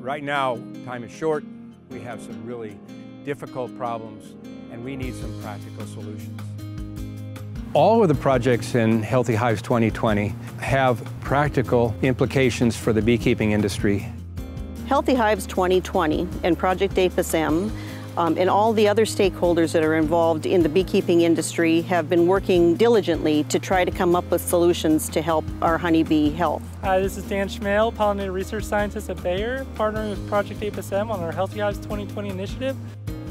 Right now, time is short. We have some really difficult problems, and we need some practical solutions. All of the projects in Healthy Hives 2020 have practical implications for the beekeeping industry. Healthy Hives 2020 and Project Apis m and all the other stakeholders that are involved in the beekeeping industry have been working diligently to try to come up with solutions to help our honeybee health. Hi, this is Dan Schmale, pollinator research scientist at Bayer, partnering with Project Apis m on our Healthy Hives 2020 initiative.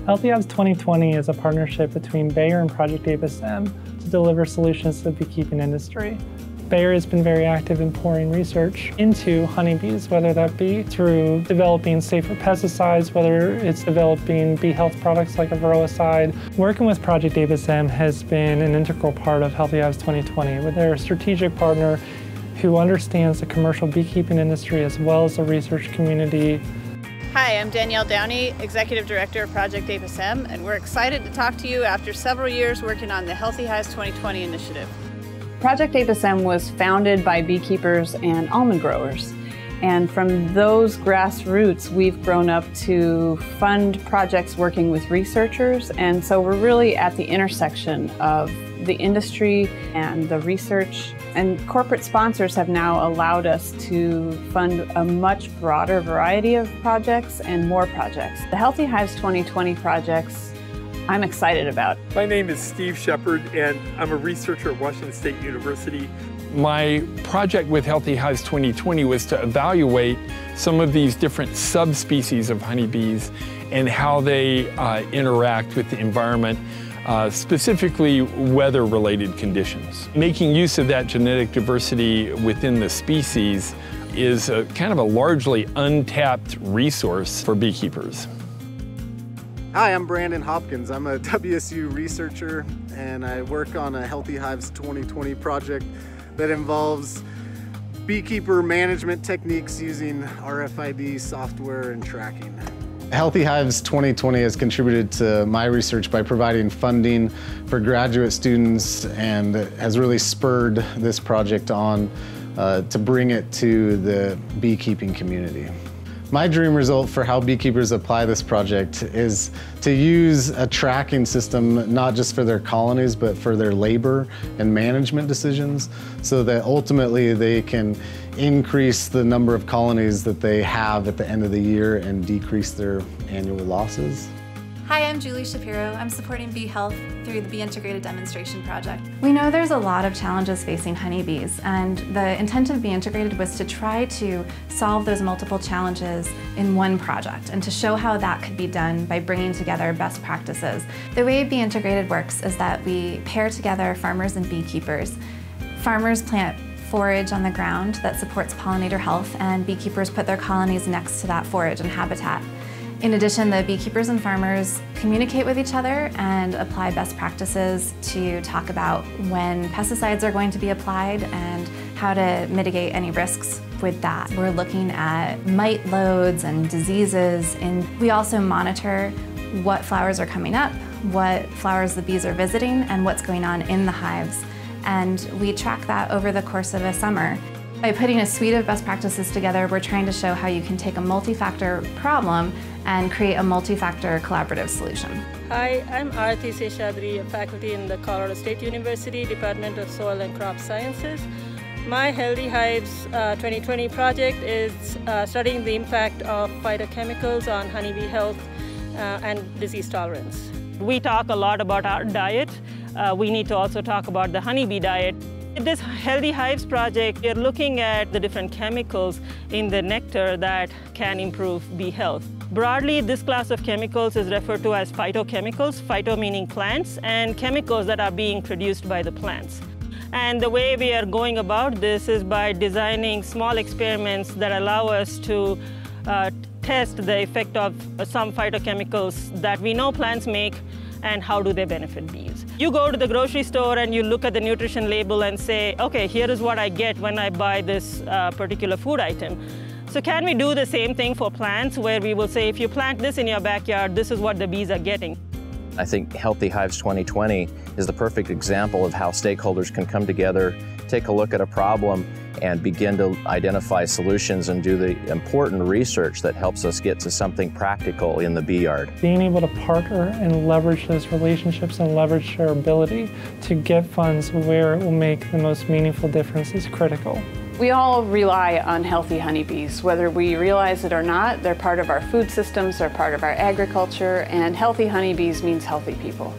Healthy Hives 2020 is a partnership between Bayer and Project Apis m to deliver solutions to the beekeeping industry. Bayer has been very active in pouring research into honeybees, whether that be through developing safer pesticides, whether it's developing bee health products like a varroacide. Working with Project Apis m has been an integral part of Healthy Hives 2020, where they're a strategic partner who understands the commercial beekeeping industry as well as the research community. Hi, I'm Danielle Downey, Executive Director of Project Apis m, and we're excited to talk to you after several years working on the Healthy Hives 2020 initiative. Project Apis m was founded by beekeepers and almond growers, and from those grassroots we've grown up to fund projects working with researchers, and so we're really at the intersection of the industry and the research, and corporate sponsors have now allowed us to fund a much broader variety of projects and more projects. The Healthy Hives 2020 projects I'm excited about. My name is Steve Sheppard, and I'm a researcher at Washington State University. My project with Healthy Hives 2020 was to evaluate some of these different subspecies of honeybees and how they interact with the environment, specifically weather-related conditions. Making use of that genetic diversity within the species is a kind of a largely untapped resource for beekeepers. Hi, I'm Brandon Hopkins. I'm a WSU researcher, and I work on a Healthy Hives 2020 project that involves beekeeper management techniques using RFID software and tracking. Healthy Hives 2020 has contributed to my research by providing funding for graduate students and has really spurred this project on to bring it to the beekeeping community. My dream result for how beekeepers apply this project is to use a tracking system not just for their colonies but for their labor and management decisions, so that ultimately they can increase the number of colonies that they have at the end of the year and decrease their annual losses. Hi, I'm Julie Shapiro. I'm supporting bee health through the Bee Integrated Demonstration Project. We know there's a lot of challenges facing honeybees, and the intent of Bee Integrated was to try to solve those multiple challenges in one project and to show how that could be done by bringing together best practices. The way Bee Integrated works is that we pair together farmers and beekeepers. Farmers plant forage on the ground that supports pollinator health, and beekeepers put their colonies next to that forage and habitat. In addition, the beekeepers and farmers communicate with each other and apply best practices to talk about when pesticides are going to be applied and how to mitigate any risks with that. We're looking at mite loads and diseases, and we also monitor what flowers are coming up, what flowers the bees are visiting, and what's going on in the hives. And we track that over the course of a summer. By putting a suite of best practices together, we're trying to show how you can take a multi-factor problem and create a multi-factor collaborative solution. Hi, I'm Arathi Seshadri, a faculty in the Colorado State University Department of Soil and Crop Sciences. My Healthy Hives 2020 project is studying the impact of phytochemicals on honeybee health and disease tolerance. We talk a lot about our diet. We need to also talk about the honeybee diet. In this Healthy Hives project, we are looking at the different chemicals in the nectar that can improve bee health. Broadly, this class of chemicals is referred to as phytochemicals, phyto meaning plants, and chemicals that are being produced by the plants. And the way we are going about this is by designing small experiments that allow us to test the effect of some phytochemicals that we know plants make and how do they benefit bees. You go to the grocery store and you look at the nutrition label and say, okay, here is what I get when I buy this particular food item. So can we do the same thing for plants, where we will say, if you plant this in your backyard, this is what the bees are getting? I think Healthy Hives 2020 is the perfect example of how stakeholders can come together, take a look at a problem, and begin to identify solutions and do the important research that helps us get to something practical in the bee yard. Being able to partner and leverage those relationships and leverage their ability to get funds where it will make the most meaningful difference is critical. We all rely on healthy honeybees. Whether we realize it or not, they're part of our food systems, they're part of our agriculture, and healthy honeybees means healthy people.